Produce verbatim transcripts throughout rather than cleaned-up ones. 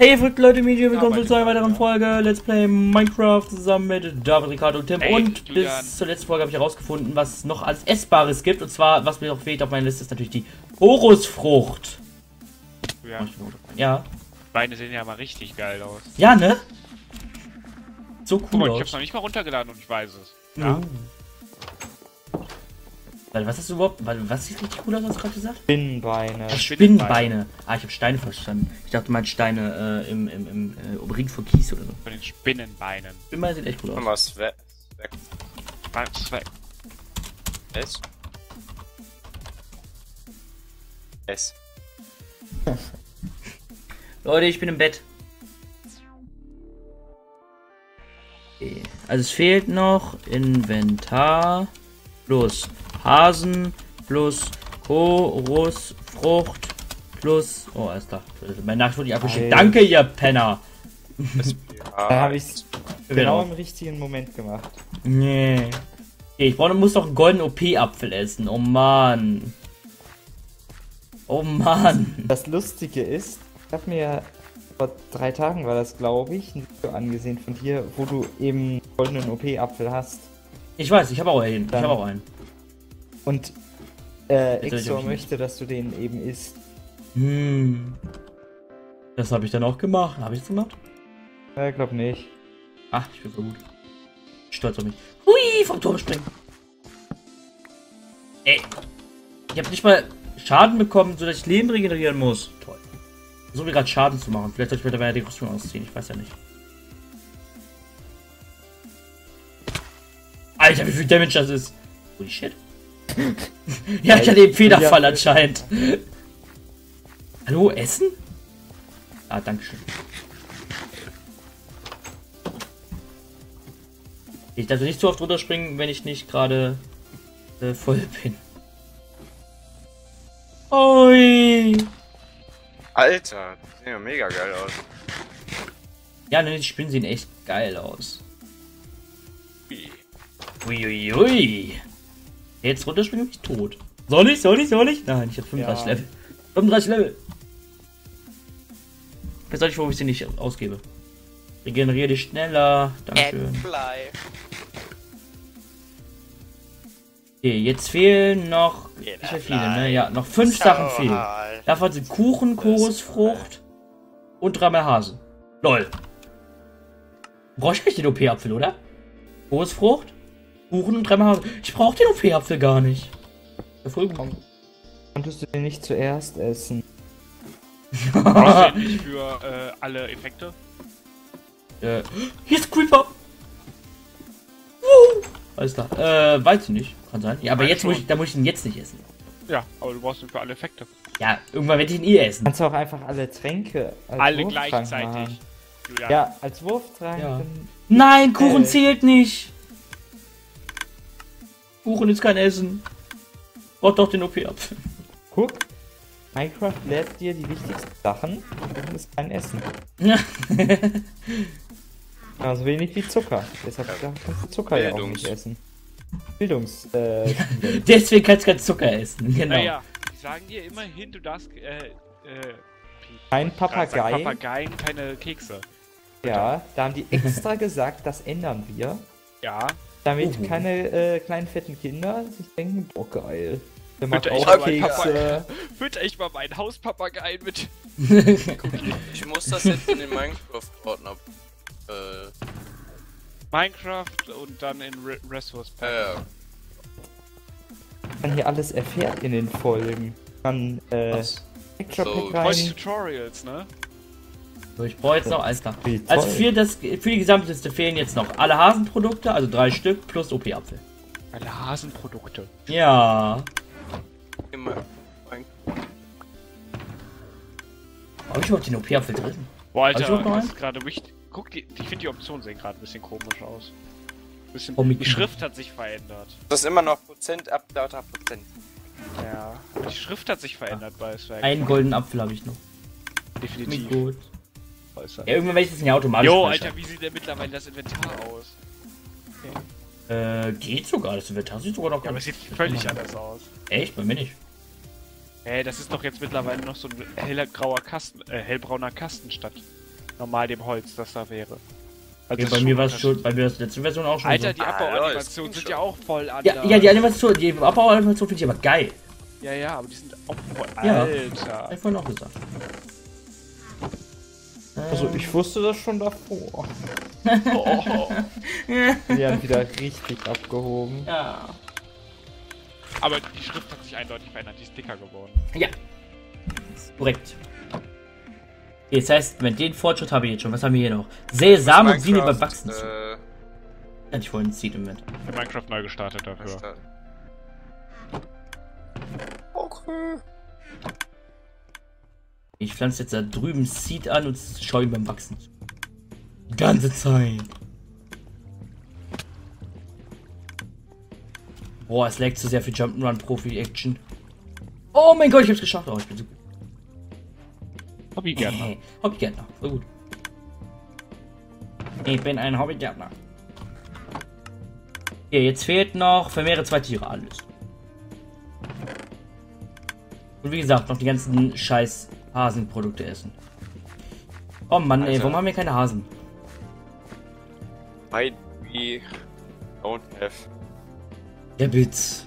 Hey verrückte Leute, Media, willkommen ja, zu einer weiteren Folge Let's Play Minecraft zusammen mit David, Riccardo und Tim. Hey, und Julian. Bis zur letzten Folge habe ich herausgefunden, was es noch als Essbares gibt. Und zwar, was mir noch fehlt auf meiner Liste, ist natürlich die Horusfrucht. Ja. Ja. Beine sehen ja mal richtig geil aus. Ja, ne? So cool. Guck mal, ich hab's noch nicht mal runtergeladen und ich weiß es. Ja. Oh. Warte, was hast du überhaupt. Warte, was sieht richtig cool aus, was du gerade gesagt? Spinnenbeine. Ach, Spinnenbeine. Spinnenbeine. Ah, ich habe Steine verstanden. Ich dachte, man Steine äh, im, im, im äh, Umring von Kies oder so. Von den Spinnenbeinen. Spinnenbeine sieht echt cool aus. Guck mal, Swag. S. S. Leute, ich bin im Bett. Okay. Also es fehlt noch Inventar plus Hasen plus Horusfrucht plus... Oh, alles klar. Mein Nacht wurde ich abgeschickt. Alter. Danke, ihr Penner. Da habe ich es genau im richtigen Moment gemacht. Nee. Okay, ich brauche, muss doch einen goldenen O P-Apfel essen. Oh Mann. Oh Mann. Das Lustige ist, ich habe mir... Vor drei Tagen war das, glaube ich, ein Video angesehen von dir, wo du eben goldenen O P-Apfel hast. Ich weiß, ich habe auch einen. Dann, ich habe auch einen. Und äh, Exor möchte, nicht. dass du den eben isst. Hm. Das habe ich dann auch gemacht. Habe ich das gemacht? Ja, ich glaube nicht. Ach, ich bin so gut. Stolz auf mich. Hui, vom Turm springen. Ey. Ich habe nicht mal Schaden bekommen, sodass ich Leben regenerieren muss. Toll. So wie gerade Schaden zu machen. Vielleicht sollte ich mir dabei die Rüstung ausziehen. Ich weiß ja nicht. Alter, wie viel Damage das ist. Holy shit. Ja, ich hatte eben Federfall anscheinend. Hallo, Essen? Ah, dankeschön. Ich darf nicht zu oft runterspringen, wenn ich nicht gerade äh, voll bin. Oi. Alter, die sehen ja mega geil aus. Ja, ne, die Spinnen sehen echt geil aus. Uiuiui. Ui, ui. Jetzt runterspringen bin ich tot. Soll ich, soll ich, soll ich? Nein, ich hab fünfunddreißig ja. Level. fünfunddreißig Level. Jetzt soll ich, wo ich sie nicht ausgebe. Regeneriere dich schneller. Dankeschön. Okay, jetzt fehlen noch. Ich habe viele, ne? Ja, noch fünf Sachen fehlen. Davon sind Kuchen, Horusfrucht und dreimal Hase. Lol. Brauche ich nicht den O P-Apfel, oder? Horusfrucht, Kuchen und dreimal Hase. Ich brauche den O P-Apfel gar nicht. Ja, voll gut. Konntest du den nicht zuerst essen? Brauchst du den nicht für äh, alle Effekte? Äh, hier ist Creeper! Woo! Alles klar. Äh, weiß ich nicht. Kann sein. Ja, aber jetzt muss ich, da muss ich ihn jetzt nicht essen. Ja, aber du brauchst ihn für alle Effekte. Ja, irgendwann werde ich ihn eh essen. Kannst du auch einfach alle Tränke als alle Wurftrank gleichzeitig machen. Ja. Ja, als Wurftrank. Ja. Nein, Kuchen äh. zählt nicht. Kuchen ist kein Essen. Braucht doch den O P ab. Guck, Minecraft lädt dir die wichtigsten Sachen und ist kein Essen. Also wenig wie Zucker. Deshalb kannst du Zucker ja auch nicht essen. Bildungs... Äh, Deswegen kannst du kein Zucker essen, genau. Naja, die sagen dir immerhin, du darfst... Äh, äh, Kein Papagei. Papageien, keine Kekse. Ja, da haben die extra gesagt, das ändern wir. Ja. Damit uhu. keine äh, kleinen fetten Kinder sich denken, boah geil. Der macht auch Kekse. Fütter ich mal meinen Hauspapagei mit. Ich muss das jetzt in den Minecraft-Ordner... Äh, Minecraft und dann in Re Resource Pack. Ja. Man hier alles erfährt in den Folgen. Man, äh, extra so. Tutorials, ne? So, ich brauche jetzt noch alles klar. Also für, das, für die Gesamtliste fehlen jetzt noch alle Hasenprodukte, also drei Stück, plus O P-Apfel. Alle Hasenprodukte? Ja. Immer. Habe ich überhaupt den O P-Apfel drin? Boah, Alter, das ist gerade wichtig. Guck, die, ich finde die Optionen sehen gerade ein bisschen komisch aus. Bisschen, oh, die Schrift hat sich verändert. Das ist immer noch Prozent, Updata, Prozent. Ja, die Schrift hat sich verändert ah. bei Swag. Einen goldenen Apfel habe ich noch. Definitiv. Gut. Ja, irgendwann werde ich das nicht automatisch. Jo, speichern. Alter, wie sieht denn mittlerweile das Inventar aus? Okay. Äh, geht sogar. Das Inventar sieht sogar noch ja, ganz aber es sieht völlig machen. anders aus. Echt? Bei mir nicht. Ey, das ist doch jetzt mittlerweile noch so ein heller grauer Kasten, äh, hellbrauner Kasten statt. normal dem Holz, das da wäre. Also okay, bei mir war es schon, bei mir war es letzte Version auch schon. Alter, so. Die Abbauanimationen ah, sind schon. ja auch voll anders. Ja, ja, die Animation, die Abbauanimationen finde ich aber geil. Ja, ja, aber die sind auch voll. Ja, Alter. Ich wollte noch gesagt. Also ich wusste das schon davor. Oh. Die haben wieder richtig abgehoben. Ja. Aber die Schrift hat sich eindeutig verändert, die ist dicker geworden. Ja. Korrekt. Okay, das heißt, mit den Fortschritt habe ich jetzt schon. Was haben wir hier noch? Sesam und Sine überwachsen zu. Äh, ja, ich wollte ein Seed im Moment. Ich habe Minecraft neu gestartet dafür. Okay. Ich pflanze jetzt da drüben Seed an und schaue ihm beim Wachsen zu. Die ganze Zeit. Boah, es laggt zu sehr viel Jump'n'Run Profi-Action. Oh mein Gott, ich hab's geschafft. Oh, ich bin so gut. Hobbygärtner. Hey, Hobbygärtner, so gut. Ich bin ein Hobbygärtner. Okay, jetzt fehlt noch vermehre zwei Tiere, alles. Und wie gesagt, noch die ganzen scheiß Hasenprodukte essen. Oh Mann, also, ey, warum haben wir keine Hasen? I we don't have. Der Bitz.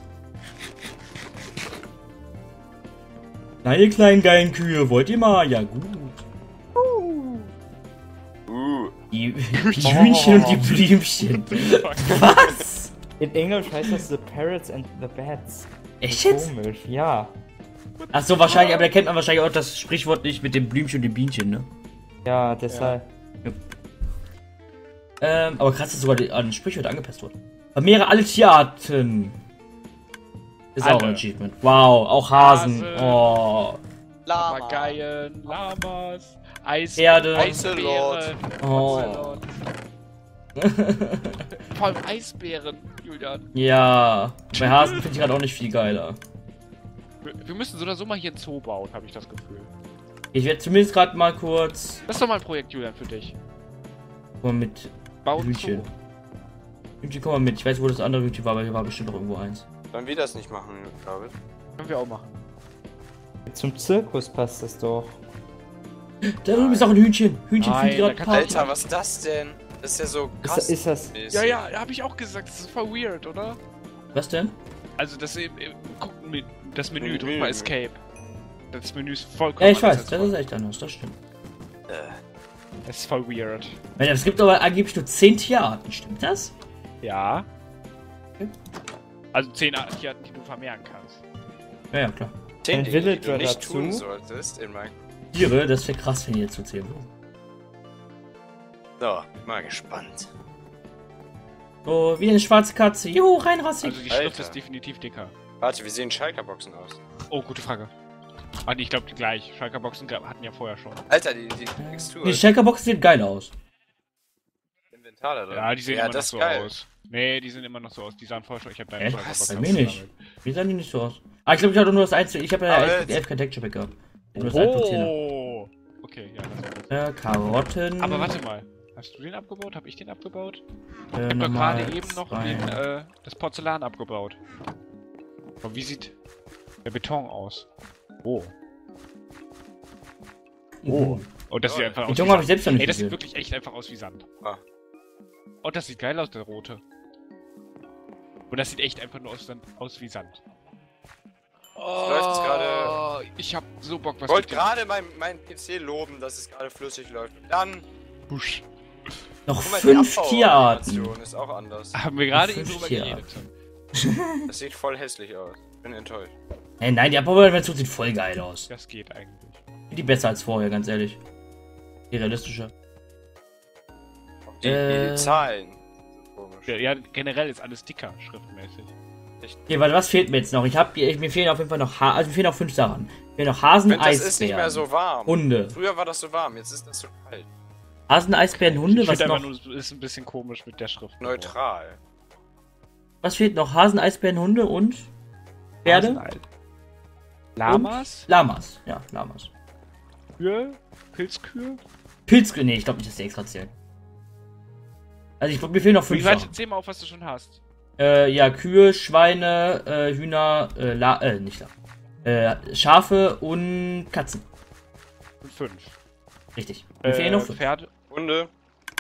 Na ihr kleinen geilen Kühe, wollt ihr mal? Ja gut. Uh. Uh. Die, die Hühnchen oh. und die Blümchen. Was? In Englisch heißt das The Parrots and the Bats. Echt jetzt? Komisch, ja. Ach so, wahrscheinlich, aber da kennt man wahrscheinlich auch das Sprichwort nicht mit dem Blümchen und dem Bienchen, ne? Ja, deshalb. Ja. Ja. Ähm, aber krass, dass sogar an Sprichwort angepasst wurde. Vermehre alle Tierarten. Ist alle. Auch ein Achievement. Wow, auch Hasen. Hasen. Oh. Lama. Papageien, Lamas, Eis, Erde, Eisbären. Oh. Vor allem Eisbären, Julian. Ja, bei Hasen finde ich gerade auch nicht viel geiler. Wir müssen so oder so mal hier einen Zoo bauen, habe ich das Gefühl. Ich werde zumindest gerade mal kurz... Das ist doch mal ein Projekt, Julian, für dich. Komm mal mit. Bauen Hühnchen. Hühnchen, komm mal mit. Ich weiß, wo das andere Hühnchen war, aber hier war bestimmt noch irgendwo eins. Sollen wir das nicht machen, David? Können wir auch machen. Zum Zirkus passt das doch. Da drüben ist auch ein Hühnchen. Hühnchen fühlt gerade Party. Alter, was ist das denn? Das ist ja so krass. Ist das? Ja, ja, habe ich auch gesagt. Das ist voll weird, oder? Was denn? Also, das eben... Guck mit. Das Menü, drück mal Escape. Das Menü ist vollkommen anders. Ja, ich weiß, das ist echt anders, das stimmt. Das ist voll weird. Es gibt aber angeblich nur zehn Tierarten, stimmt das? Ja. Okay. Also zehn Tierarten, die du vermehren kannst. Ja, ja, klar. zehn Dinge, die du nicht tun solltest in Minecraft. Tiere, das wäre krass, wenn ihr zu zählen würdet. So, mal gespannt. Oh, wie eine schwarze Katze. Juhu, reinrassig. Also die Schrift ist definitiv dicker. Warte, wie sehen Schalker-Boxen aus? Oh, gute Frage. Ah, ich glaube die gleich. Schalker-Boxen hatten ja vorher schon. Alter, die, die Textur. Die Schalker-Boxen sehen geil aus. Inventar da drin. Ja, die sehen ja, immer noch so geil. aus. Nee, die sehen immer noch so aus. Die sahen vorher schon. Ich habe da einen Schalker-Boxen. Bei mir nicht. Wie sahen die nicht so aus? Ah, ich glaube, ich hatte nur das einzige. Ich habe ja elf Texture Pack gehabt. Oh. Okay, ja, das äh, Karotten. Aber warte mal. Hast du den abgebaut? Hab ich den abgebaut? Äh, ich hab doch gerade eben noch den, äh, das Porzellan abgebaut. Aber wie sieht der Beton aus? Oh. Oh. Oh, das sieht einfach aus. Beton habe ich selbst noch nicht. Ey, das sieht wirklich echt einfach aus wie Sand. Ah. Oh, das sieht geil aus, der rote. Und das sieht echt einfach nur aus, aus wie Sand. Oh, läuft's gerade. Ich hab so Bock, was zu tun. Ich wollte gerade mein, mein P C loben, dass es gerade flüssig läuft. Und dann. Husch. Noch fünf Tierarten. Ist auch anders. Haben wir gerade eben drüber geredet. Das sieht voll hässlich aus. Bin enttäuscht. Hey, nein, die Abbauanimation sieht voll geil aus. Das geht eigentlich. Die besser als vorher, ganz ehrlich. Die realistischer. Die, äh, die Zahlen. Ja, ja, generell ist alles dicker, schriftmäßig. Okay, warte, was fehlt mir jetzt noch? Ich hab, ich, mir fehlen auf jeden Fall noch ha also mir fehlen noch fünf Sachen. Mir fehlen noch Hasen, Eisbären. Das ist nicht mehr so warm. Hunde. Früher war das so warm, jetzt ist das so kalt. Hasen, Eisbären, Hunde, ich was noch? Nur, ist ein bisschen komisch mit der Schrift. Neutral. Was fehlt noch? Hasen, Eisbären, Hunde und Pferde? Hasen, Lamas? Und Lamas, ja, Lamas. Kühe? Pilzkühe? Pilzkühe? Ne, ich glaube nicht, dass die extra zählen. Also ich glaube, mir fehlen noch fünf. Wie weit zähl mal auf, was du schon hast? Äh, ja, Kühe, Schweine, äh, Hühner, äh, La äh, nicht La äh, Schafe und Katzen. Und fünf. Richtig. Äh, fehlen noch fünf. Pferde, Hunde.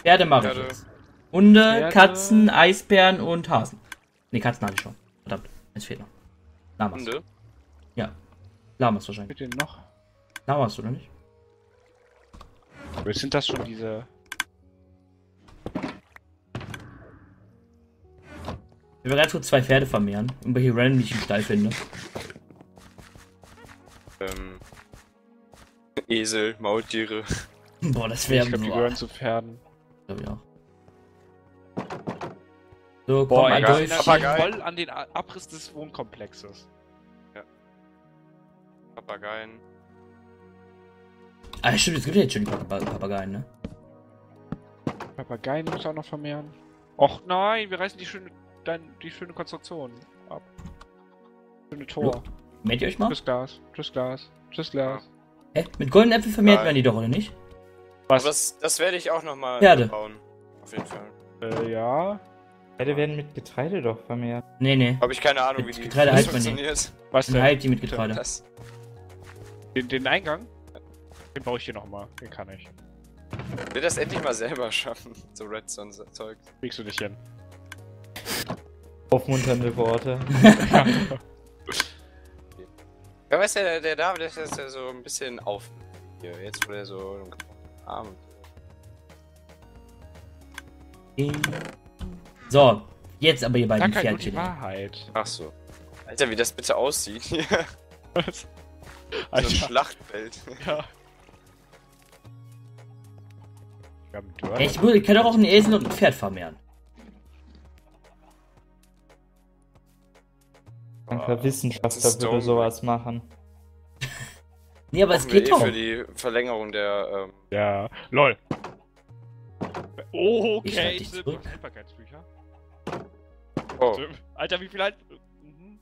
Pferde mache Pferde. ich jetzt. Hunde, Pferde. Katzen, Eisbären und Hasen. Ne, Katzen habe ich schon. Verdammt, es fehlt noch. Lamas. Hunde? Ja. Lamas wahrscheinlich. Bitte noch. Lamas, oder nicht? Oder sind das schon diese... Ich will ganz kurz zwei Pferde vermehren. Irgendwelche random, die ich im Stall finde. Ähm... Esel, Maultiere. Boah, das wäre... Ich glaube, die gehören zu Pferden. Glaube ich auch. So, boah, komm, Adolf. Ich erinnere mich voll an den Abriss des Wohnkomplexes. Ja. Papageien. Ah, stimmt, es gibt ja jetzt schon die Papageien, ne? Papageien muss auch noch vermehren. Och nein, wir reißen die schöne, dein, die schöne Konstruktion ab. Schöne Tor. Mäht ihr euch mal? Tschüss Glas, tschüss Glas, tschüss Glas. Hä? Mit goldenen Äpfeln vermehrt nein. werden die doch, oder nicht? Was? Das, das werde ich auch nochmal bauen. Auf jeden Fall. Äh, ja. Pferde werden mit Getreide doch vermehrt. Nee, nee. Hab ich keine Ahnung, mit wie die Getreide halt funktioniert. Was denn? Halt die mit Getreide. Das. Den, den Eingang? Den baue ich hier nochmal. Den kann ich. Ich will das endlich mal selber schaffen. So Redstone-Zeug. Kriegst du nicht hin. Aufmunternde Worte. Ja. Ja, weißt du, der, der David ist jetzt so ein bisschen auf. Hier, jetzt wurde er so arm. So, jetzt aber ihr beiden Pferdchen. Ach so. Alter, wie das bitte aussieht hier. Was? Alter. So ein Schlachtfeld. Ja. Ich, ich kann doch auch einen Esel und ein Pferd vermehren. Ein Wissenschaftler würde sowas machen. Nee, aber es geht doch. Für die Verlängerung der. Ähm ja, lol. Oh, okay. Ich sind Haltbarkeitsbücher. Oh. Alter, wie viel halt. Mhm.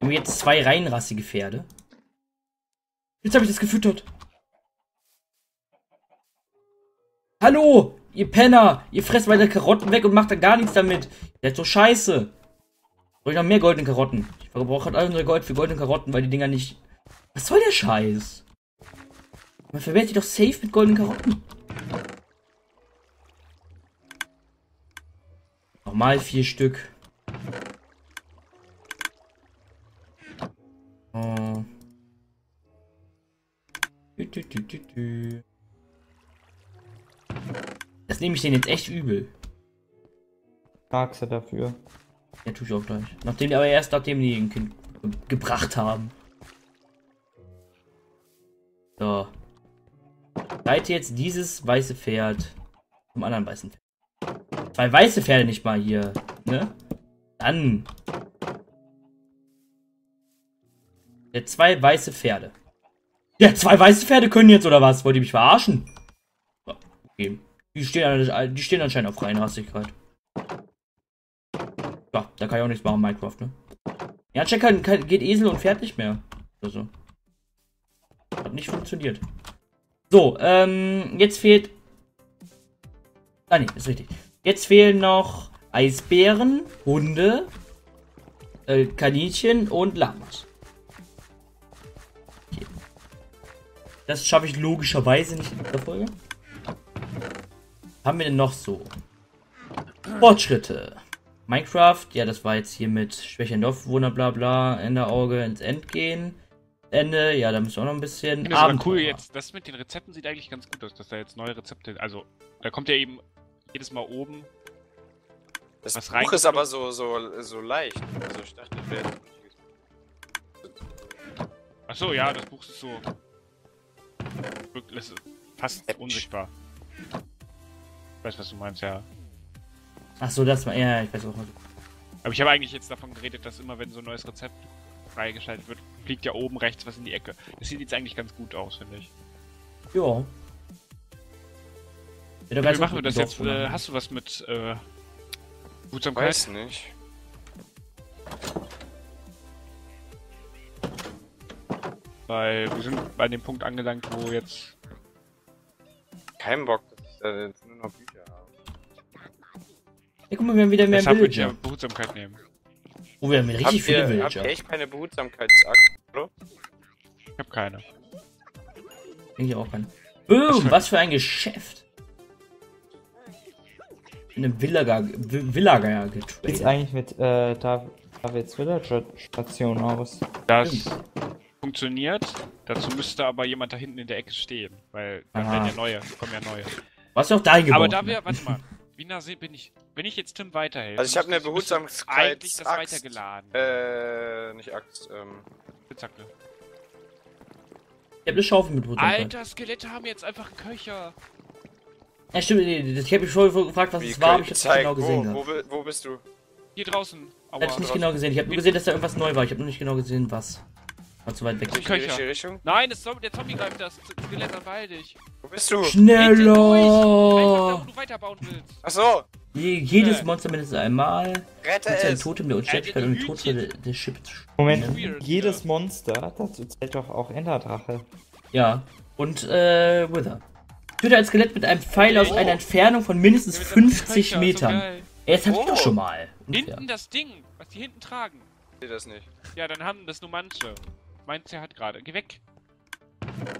Wir haben jetzt zwei reinrassige Pferde. Jetzt habe ich das gefüttert. Hallo! Ihr Penner! Ihr fresst meine Karotten weg und macht dann gar nichts damit! Der ist so scheiße! Brauche ich noch mehr goldene Karotten? Ich verbrauche halt all unser Gold für goldene Karotten, weil die Dinger nicht... Was soll der Scheiß? Man vermehrt die doch safe mit goldenen Karotten! Nochmal vier Stück. Oh. Dü, dü, dü, dü, dü. Das nehme ich denen jetzt echt übel. Magst du dafür? Ja, tue ich auch gleich. Nachdem, aber erst nachdem die ein Kind gebracht haben. So. Reite jetzt dieses weiße Pferd zum anderen weißen Pferd. Zwei weiße Pferde nicht mal hier, ne? Dann. Ja, zwei weiße Pferde. Ja, zwei weiße Pferde können jetzt, oder was? Wollt ihr mich verarschen? Okay. Die stehen, die stehen anscheinend auf Reinrassigkeit. Ja, da kann ich auch nichts machen, Minecraft, ne? Ja, anscheinend kann, kann, geht Esel und Pferd nicht mehr. Also. Hat nicht funktioniert. So, ähm, jetzt fehlt... Ah, ne, ist richtig. Jetzt fehlen noch Eisbären, Hunde, äh, Kaninchen und Lamas. Okay. Das schaffe ich logischerweise nicht in dieser Folge. Haben wir denn noch so? Fortschritte. Minecraft, ja, das war jetzt hier mit schwächeren Dorfbewohner, bla bla, Enderauge ins End gehen. Ende, ja, da müssen wir auch noch ein bisschen. Das war cool jetzt. Das mit den Rezepten sieht eigentlich ganz gut aus, dass da jetzt neue Rezepte. Also, da kommt ja eben jedes Mal oben. Das was Buch ist aber so, so, so leicht. Also, ich dachte, das wäre. Achso, ja, das Buch ist so. Wirklich fast unsichtbar. Ich weiß, was du meinst, ja. Ach so, das war, ja, ich weiß auch nicht. Aber ich habe eigentlich jetzt davon geredet, dass immer, wenn so ein neues Rezept freigeschaltet wird, fliegt ja oben rechts was in die Ecke. Das sieht jetzt eigentlich ganz gut aus, finde ich. Ja. Wie machen wir das jetzt? Äh, hast du was mit, äh, Gutsamkeit? Weiß nicht. Weil wir sind bei dem Punkt angelangt, wo jetzt... Kein Bock, dass ich da jetzt nur noch... Ja, guck mal, wir haben wieder mehr Villager. Behutsamkeit nehmen. Oh, wir haben richtig viele Villager. Ich hab echt keine Behutsamkeitsakte, oder? Ich hab keine. Ich auch keine. Boom, was für ein Geschäft. Eine Villager getradet. Wie sieht eigentlich mit äh, Davids Villager-Station aus? Das Stimmt. funktioniert. Dazu müsste aber jemand da hinten in der Ecke stehen. Weil dann werden ja neue, kommen ja neue. Was auch da gebaut? Aber da wir, warte mal. Wiener See bin ich. Wenn ich jetzt Tim weiterhelfe. Also ich habe eine Behutsamkeit. Eigentlich das Axt, weitergeladen. Äh, nicht Axt, ähm. Spitzhacke. Ich hab eine Schaufel mit Behutsamkeit. Alter, Skelette haben jetzt einfach einen Köcher. Ja stimmt, ich hab mich vorher gefragt, was es war, aber ich hab's nicht genau gesehen. Wo, wo, wo bist du? Hier draußen. Aua, ich hab's nicht draußen. genau gesehen. Ich hab nur gesehen, dass da irgendwas neu war. Ich hab nur nicht genau gesehen, was. War zu weit weg. Die Köcher. Nein, das Zombie, der Zombie greift das Skelett an, beeil dich. Wo bist du? Schneller! Einfach da, wo du weiterbauen willst. Achso. Je, jedes Monster mindestens einmal. Rette es! Ein Totem der Unsterblichkeit und ein Totem der Schiff. Moment, Moment, jedes Monster, dazu zählt doch auch Enderdrache. Ja. Und, äh, Wither. Töte ein Skelett mit einem Pfeil aus oh. einer Entfernung von mindestens fünfzig Metern. Jetzt so hatte oh. ich doch schon mal. Ungefähr. Hinten das Ding, was die hinten tragen. Ich sehe das nicht. Ja, dann haben das nur manche. Meins der hat gerade. Geh weg.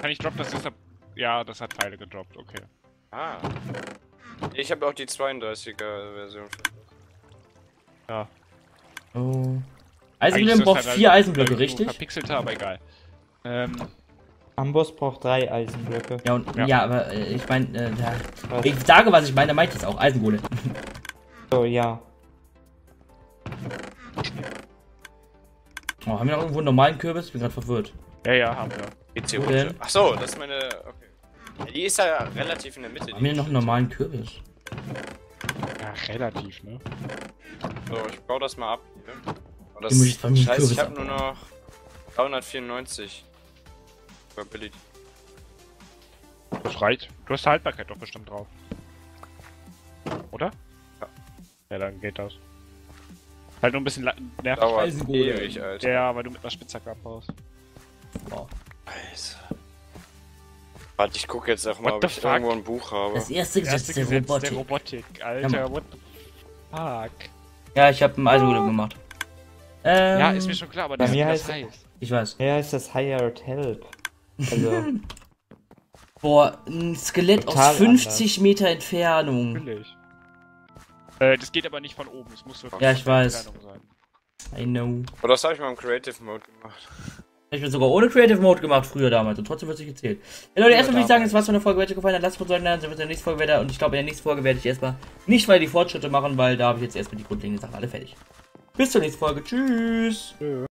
Kann ich droppen, dass das... Hab... Ja, das hat Pfeile gedroppt, okay. Ah. Ich habe auch die zweiunddreißiger Version. Ja. Oh. Eisenglem braucht halt vier Eisenblöcke, also richtig? Verpixelter, aber egal. Ähm... Amboss braucht drei Eisenblöcke. Ja, und, ja. ja aber äh, ich meine, äh, da, ich sage, was ich meine, da meint jetzt auch Eisengolem. So, ja. Oh, haben wir noch irgendwo einen normalen Kürbis? Ich bin gerade verwirrt. Ja, ja, haben wir. Geht's hier runter? Achso, das ist meine. Okay. Die ist ja relativ in der Mitte. Haben wir noch einen normalen Kürbis? Ja, relativ, ne? So, ich baue das mal ab. Ne? Oh, das ich muss ich Scheiße, ich habe nur noch dreihundertvierundneunzig. Billig. Das reicht. Du hast Haltbarkeit doch bestimmt drauf. Oder? Ja. Ja, dann geht das. Halt nur ein bisschen nervig. Dauert ewig, Alter. Ja, weil du mit einer Spitzhacke abbaust. Wow. Scheiße. Warte, ich guck jetzt auch mal, what ob ich fuck? irgendwo ein Buch habe. Das erste Gesetz, das erste Gesetz der, Robotik. der Robotik. Alter, ja, what the fuck. Ja, ich hab ein Eisenhut oh. gemacht. Ähm, ja, ist mir schon klar, aber das heißt... heißt. Ich weiß. Ja, ist das Hired Help. Also. Boah, ein Skelett aus fünfzig Meter Entfernung. Natürlich. Äh, das geht aber nicht von oben, es muss wirklich ja, ich weiß. Entfernung sein. I know. Aber das habe ich mal im Creative Mode gemacht. Ich bin sogar ohne Creative Mode gemacht früher damals und trotzdem wird sich gezählt. Ja, Leute, erstmal würde ich sagen, es war's von der Folge. Wenn euch gefallen hat, lasst uns einen Like, dann sehen wir uns in der nächsten Folge wieder. Und ich glaube, in der nächsten Folge werde ich erstmal nicht mal die Fortschritte machen, weil da habe ich jetzt erstmal die grundlegenden Sachen alle fertig. Bis zur nächsten Folge. Tschüss. Ja.